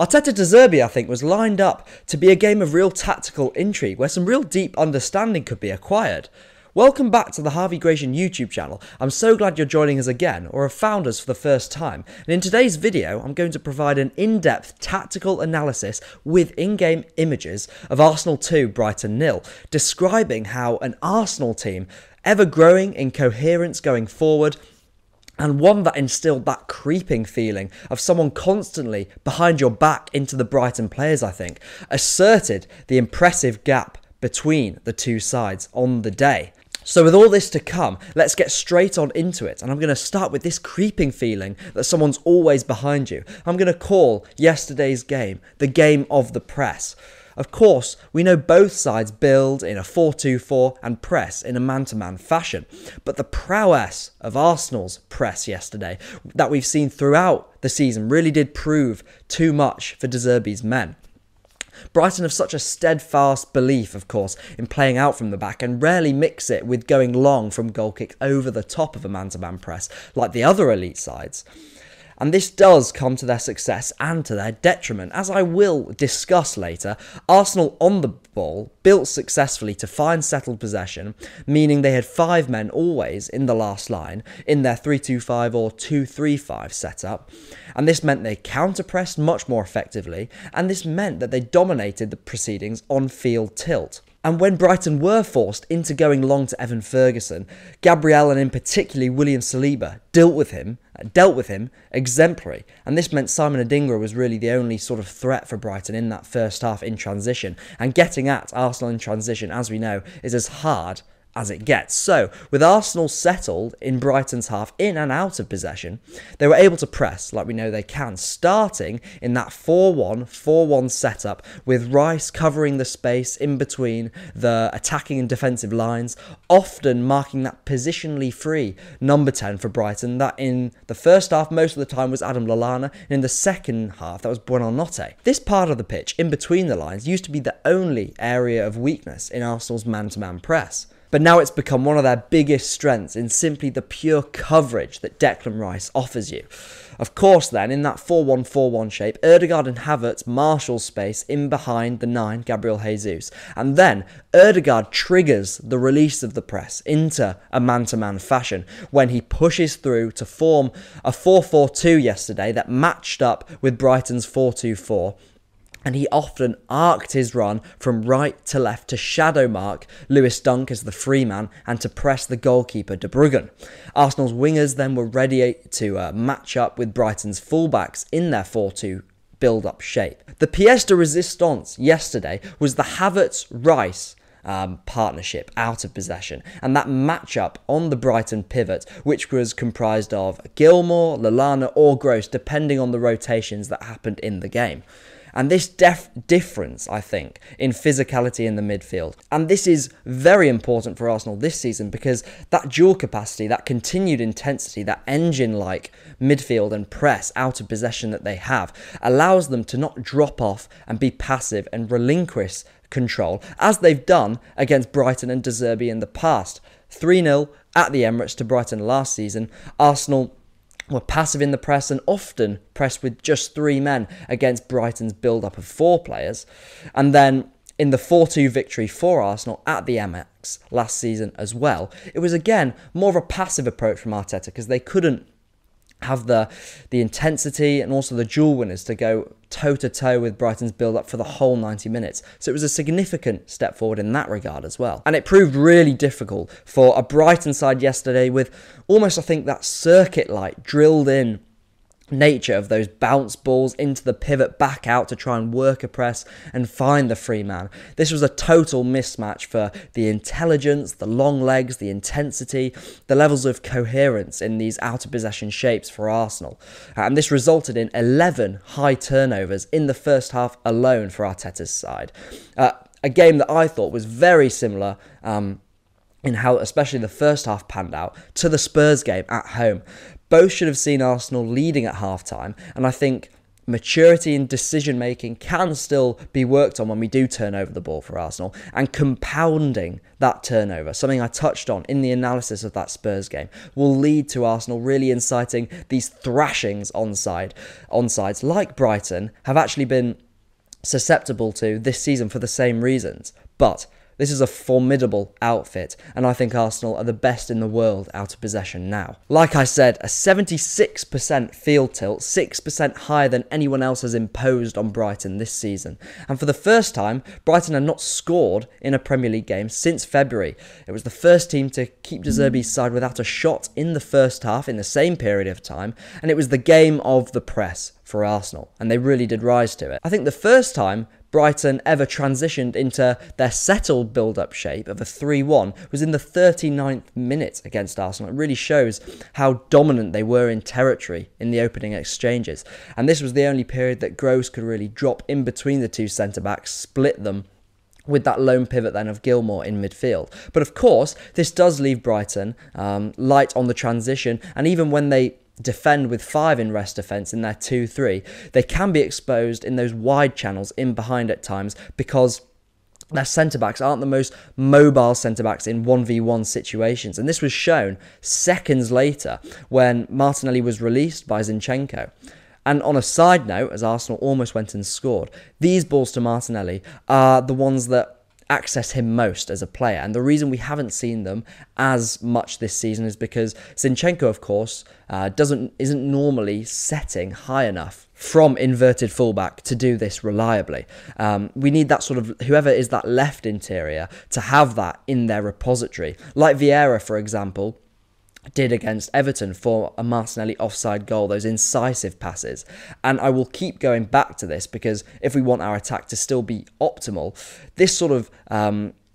Arteta de Zerbi, I think, was lined up to be a game of real tactical intrigue where some real deep understanding could be acquired. Welcome back to the Harvey Gration YouTube channel. I'm so glad you're joining us again, or have found us for the first time. And in today's video, I'm going to provide an in-depth tactical analysis with in-game images of Arsenal 2 Brighton 0, describing how an Arsenal team, ever growing in coherence going forward, and one that instilled that creeping feeling of someone constantly behind your back into the Brighton players, I think, asserted the impressive gap between the two sides on the day. So with all this to come, let's get straight on into it, and I'm going to start with this creeping feeling that someone's always behind you. I'm going to call yesterday's game the game of the press. Of course, we know both sides build in a 4-2-4 and press in a man-to-man fashion, but the prowess of Arsenal's press yesterday that we've seen throughout the season really did prove too much for De Zerbi's men. Brighton have such a steadfast belief, of course, in playing out from the back and rarely mix it with going long from goal kicks over the top of a man-to-man press like the other elite sides. And this does come to their success and to their detriment. As I will discuss later, Arsenal on the ball built successfully to find settled possession, meaning they had five men always in the last line in their 3-2-5 or 2-3-5 setup. And this meant they counter-pressed much more effectively, and this meant that they dominated the proceedings on field tilt. And when Brighton were forced into going long to Evan Ferguson, Gabriel and in particular William Saliba dealt with him exemplary. And this meant Simon Adingra was really the only sort of threat for Brighton in that first half in transition. And getting at Arsenal in transition, as we know, is as hard as it gets. So, with Arsenal settled in Brighton's half, in and out of possession, they were able to press, like we know they can, starting in that 4-1-4-1 setup, with Rice covering the space in between the attacking and defensive lines, often marking that positionally free number 10 for Brighton, that in the first half most of the time was Adam Lallana, and in the second half that was Buonanotte. This part of the pitch, in between the lines, used to be the only area of weakness in Arsenal's man-to-man press. But now it's become one of their biggest strengths in simply the pure coverage that Declan Rice offers you. Of course then, in that 4-1-4-1 shape, Ødegaard and Havertz marshal space in behind the 9, Gabriel Jesus. And then, Ødegaard triggers the release of the press into a man-to-man fashion when he pushes through to form a 4-4-2 yesterday that matched up with Brighton's 4-2-4. And he often arced his run from right to left to shadow mark Lewis Dunk as the free man and to press the goalkeeper De Bruyne. Arsenal's wingers then were ready to match up with Brighton's fullbacks in their 4-2 build-up shape. The pièce de résistance yesterday was the Havertz-Rice partnership out of possession, and that matchup on the Brighton pivot, which was comprised of Gilmour, Lallana or Gross, depending on the rotations that happened in the game. And this difference, I think, in physicality in the midfield. And this is very important for Arsenal this season because that dual capacity, that continued intensity, that engine-like midfield and press out of possession that they have allows them to not drop off and be passive and relinquish control as they've done against Brighton and De Zerbi in the past. 3-0 at the Emirates to Brighton last season, Arsenal were passive in the press and often pressed with just 3 men against Brighton's build-up of 4 players. And then in the 4-2 victory for Arsenal at the Emirates last season as well, it was again more of a passive approach from Arteta because they couldn't have the intensity and also the dual winners to go toe-to-toe with Brighton's build-up for the whole 90 minutes. So it was a significant step forward in that regard as well. And it proved really difficult for a Brighton side yesterday with almost, I think, that circuit-like drilled-in nature of those bounce balls into the pivot back out to try and work a press and find the free man. This was a total mismatch for the intelligence, the long legs, the intensity, the levels of coherence in these out of possession shapes for Arsenal. And this resulted in 11 high turnovers in the first half alone for Arteta's side. A game that I thought was very similar in how especially the first half panned out to the Spurs game at home. Both should have seen Arsenal leading at half-time, and I think maturity and decision-making can still be worked on when we do turn over the ball for Arsenal, and compounding that turnover, something I touched on in the analysis of that Spurs game, will lead to Arsenal really inciting these thrashings onsides like Brighton have actually been susceptible to this season for the same reasons. But this is a formidable outfit, and I think Arsenal are the best in the world out of possession now. Like I said, a 76% field tilt, 6% higher than anyone else has imposed on Brighton this season. And for the first time, Brighton have not scored in a Premier League game since February. It was the first team to keep de Zerbi's side without a shot in the first half in the same period of time, and it was the game of the press for Arsenal, and they really did rise to it. I think the first time Brighton ever transitioned into their settled build-up shape of a 3-1 was in the 39th minute against Arsenal. It really shows how dominant they were in territory in the opening exchanges. And this was the only period that Gross could really drop in between the two centre-backs, split them, with that lone pivot then of Gilmour in midfield. But of course, this does leave Brighton light on the transition, and even when they defend with five in rest defence in their 2-3, they can be exposed in those wide channels in behind at times, because their centre-backs aren't the most mobile centre-backs in 1v1 situations. And this was shown seconds later when Martinelli was released by Zinchenko. And on a side note, as Arsenal almost went and scored, these balls to Martinelli are the ones that access him most as a player, and the reason we haven't seen them as much this season is because Zinchenko, of course, isn't normally setting high enough from inverted fullback to do this reliably. We need that sort of, whoever is that left interior, to have that in their repository, like Vieira, for example, did against Everton for a Martinelli offside goal, those incisive passes. And I will keep going back to this because if we want our attack to still be optimal, this sort of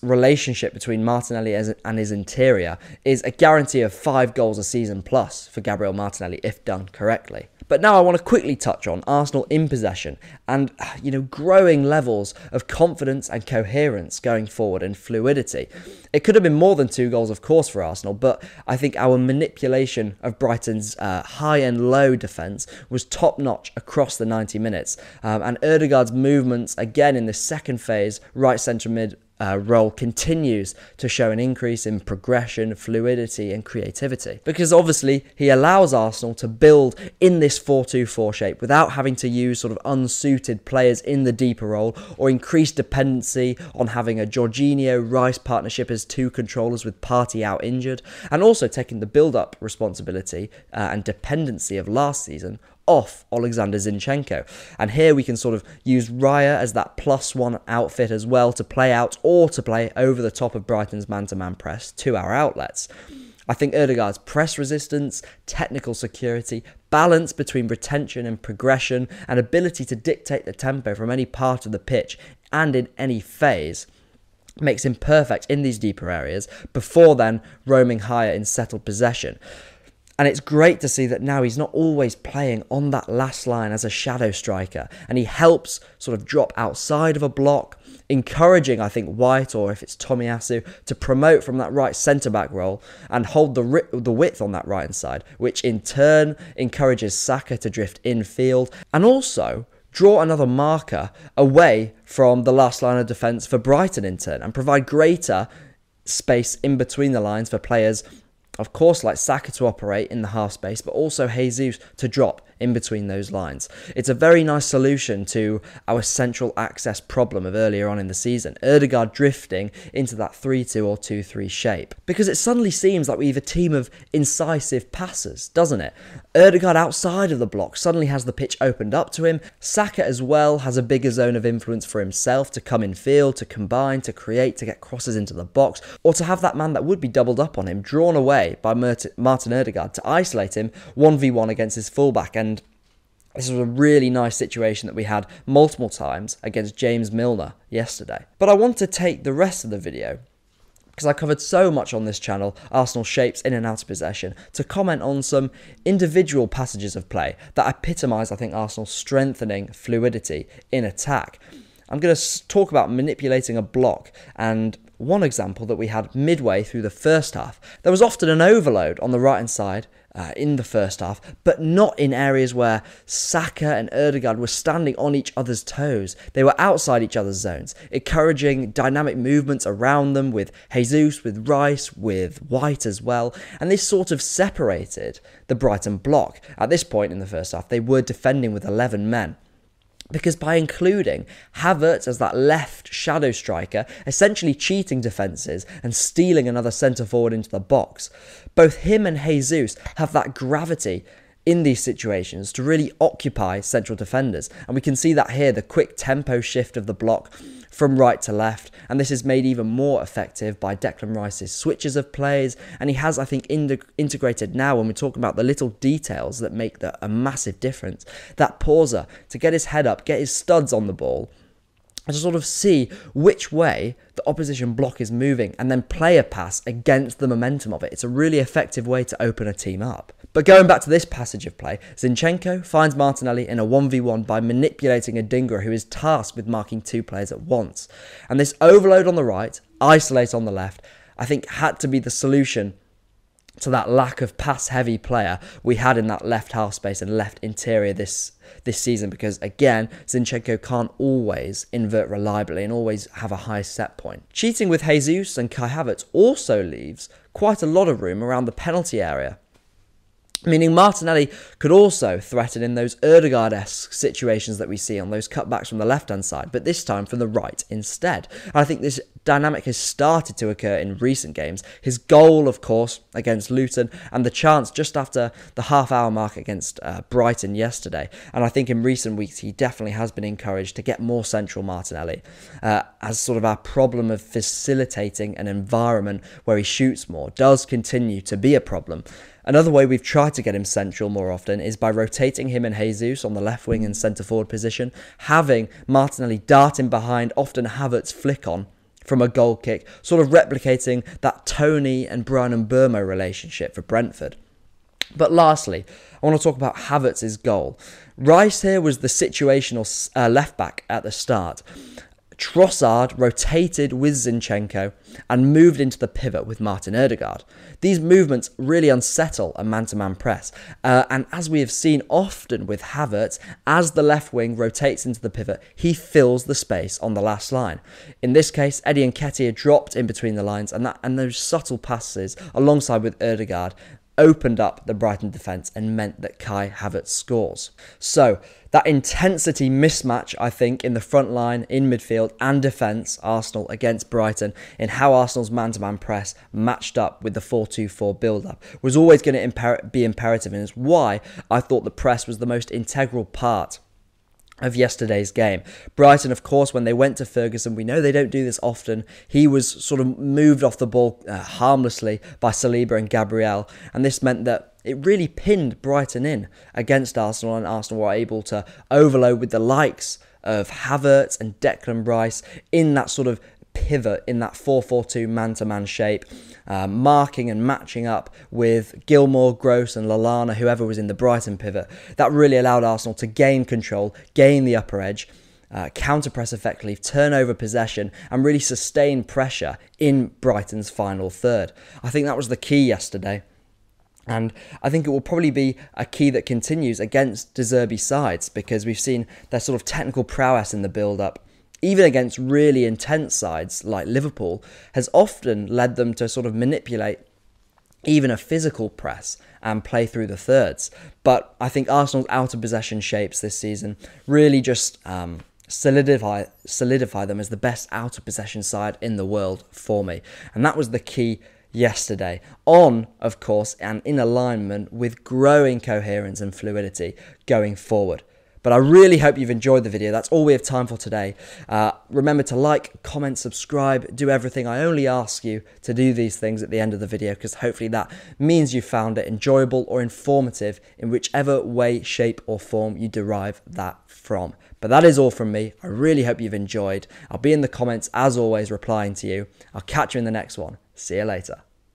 relationship between Martinelli and his interior is a guarantee of 5 goals a season plus for Gabriel Martinelli if done correctly. But now I want to quickly touch on Arsenal in possession and, you know, growing levels of confidence and coherence going forward and fluidity. It could have been more than 2 goals, of course, for Arsenal, but I think our manipulation of Brighton's high and low defence was top-notch across the 90 minutes. And Ødegaard's movements, again, in the second phase, right centre-mid role continues to show an increase in progression, fluidity and creativity, because obviously he allows Arsenal to build in this 4-2-4 shape without having to use sort of unsuited players in the deeper role or increase dependency on having a Jorginho-Rice partnership as 2 controllers with Partey out injured, and also taking the build-up responsibility and dependency of last season off Oleksandr Zinchenko. And here we can sort of use Raya as that +1 outfit as well to play out or to play over the top of Brighton's man-to-man press to our outlets. I think Ødegaard's press resistance, technical security, balance between retention and progression, and ability to dictate the tempo from any part of the pitch and in any phase makes him perfect in these deeper areas before then roaming higher in settled possession. And it's great to see that now he's not always playing on that last line as a shadow striker, and he helps sort of drop outside of a block, encouraging, I think, White, or if it's Tomiyasu, to promote from that right centre-back role and hold the width on that right-hand side, which in turn encourages Saka to drift infield and also draw another marker away from the last line of defence for Brighton in turn, and provide greater space in between the lines for players, of course, like Saka to operate in the half space, but also Jesus to drop in between those lines. It's a very nice solution to our central access problem of earlier on in the season, Ødegaard drifting into that 3-2 or 2-3 shape. Because it suddenly seems like we have a team of incisive passers, doesn't it? Ødegaard outside of the block suddenly has the pitch opened up to him. Saka as well has a bigger zone of influence for himself to come in field, to combine, to create, to get crosses into the box, or to have that man that would be doubled up on him drawn away by Martin Ødegaard to isolate him 1v1 against his fullback. And this was a really nice situation that we had multiple times against James Milner yesterday. But I want to take the rest of the video, because I covered so much on this channel, Arsenal shapes in and out of possession, to comment on some individual passages of play that epitomise, I think, Arsenal's strengthening fluidity in attack. I'm going to talk about manipulating a block, and one example that we had midway through the first half. There was often an overload on the right-hand side in the first half, but not in areas where Saka and Ødegaard were standing on each other's toes. They were outside each other's zones, encouraging dynamic movements around them with Jesus, with Rice, with White as well, and this sort of separated the Brighton block. At this point in the first half, they were defending with 11 men. Because by including Havertz as that left shadow striker, essentially cheating defences and stealing another centre-forward into the box, both him and Jesus have that gravity in these situations to really occupy central defenders. And we can see that here, the quick tempo shift of the block from right to left. And this is made even more effective by Declan Rice's switches of plays. And he has, I think, integrated now, when we're talking about the little details that make a massive difference, that pauser to get his head up, get his studs on the ball, and to sort of see which way the opposition block is moving and then play a pass against the momentum of it. It's a really effective way to open a team up. But going back to this passage of play, Zinchenko finds Martinelli in a 1v1 by manipulating Adingra, who is tasked with marking two players at once. And this overload on the right, isolate on the left, I think had to be the solution to that lack of pass-heavy player we had in that left half space and left interior this season, because again, Zinchenko can't always invert reliably and always have a high set point. Cheating with Jesus and Kai Havertz also leaves quite a lot of room around the penalty area, meaning Martinelli could also threaten in those Ødegaard-esque situations that we see on those cutbacks from the left-hand side, but this time from the right instead. And I think this dynamic has started to occur in recent games. His goal, of course, against Luton, and the chance just after the half-hour mark against Brighton yesterday. And I think in recent weeks, he definitely has been encouraged to get more central Martinelli as sort of our problem of facilitating an environment where he shoots more does continue to be a problem. Another way we've tried to get him central more often is by rotating him and Jesus on the left wing and centre-forward position, having Martinelli dart in behind, often Havertz flick on from a goal kick, sort of replicating that Tony and Bryan Mbeumo relationship for Brentford. But lastly, I want to talk about Havertz's goal. Rice here was the situational left-back at the start. Trossard rotated with Zinchenko and moved into the pivot with Martin Ødegaard. These movements really unsettle a man-to-man press. And as we have seen often with Havertz, as the left wing rotates into the pivot, he fills the space on the last line. In this case, Eddie Nketiah dropped in between the lines, and those subtle passes alongside with Ødegaard opened up the Brighton defence and meant that Kai Havertz scores. So that intensity mismatch, I think, in the front line, in midfield and defence, Arsenal against Brighton, in how Arsenal's man-to-man press matched up with the 4-2-4 build-up, was always going to be imperative, and it's why I thought the press was the most integral part of yesterday's game. Brighton, of course, when they went to Ferguson, we know they don't do this often. He was sort of moved off the ball harmlessly by Saliba and Gabriel, and this meant that it really pinned Brighton in against Arsenal, and Arsenal were able to overload with the likes of Havertz and Declan Rice in that sort of pivot, in that 4-4-2 man-to-man shape, marking and matching up with Gilmour, Gross and Lallana, whoever was in the Brighton pivot. That really allowed Arsenal to gain control, gain the upper edge, counter-press effectively, turn over possession and really sustain pressure in Brighton's final third. I think that was the key yesterday. And I think it will probably be a key that continues against de Zerbi sides, because we've seen their sort of technical prowess in the build-up, even against really intense sides like Liverpool, has often led them to sort of manipulate even a physical press and play through the thirds. But I think Arsenal's out-of-possession shapes this season really just solidify them as the best out-of-possession side in the world for me. And that was the key yesterday, on, of course, and in alignment with growing coherence and fluidity going forward. But I really hope you've enjoyed the video. That's all we have time for today. Remember to like, comment, subscribe, do everything. I only ask you to do these things at the end of the video, because hopefully that means you found it enjoyable or informative in whichever way, shape or form you derive that from. But that is all from me. I really hope you've enjoyed. I'll be in the comments as always replying to you. I'll catch you in the next one. See you later.